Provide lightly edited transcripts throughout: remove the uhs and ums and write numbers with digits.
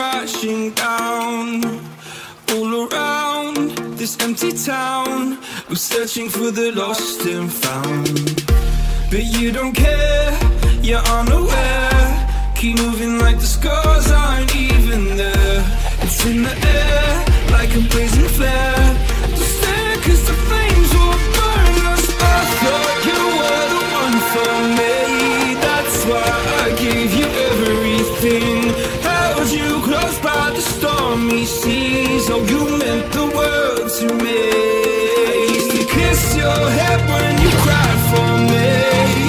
crashing down. All around this empty town, I'm searching for the lost and found. But you don't care, you're unaware. Keep moving like the scars aren't even there. It's in the air, like a blazing flare. Just stare, 'cause the flames will burn us. I thought you were the one for me. That's why I gave you everything. Held you close by the stormy seas. Oh, you meant the world to me. Used to kiss your head when you cried for me.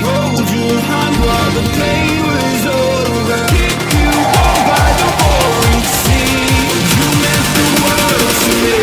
Hold you high while the pain was over. Kick you all by the roaring sea. You meant the world to me.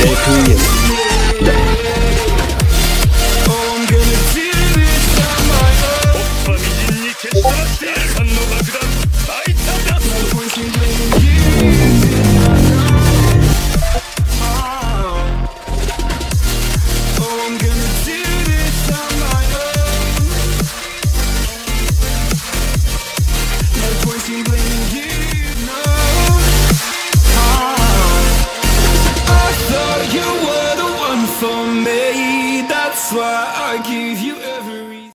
Letujemy.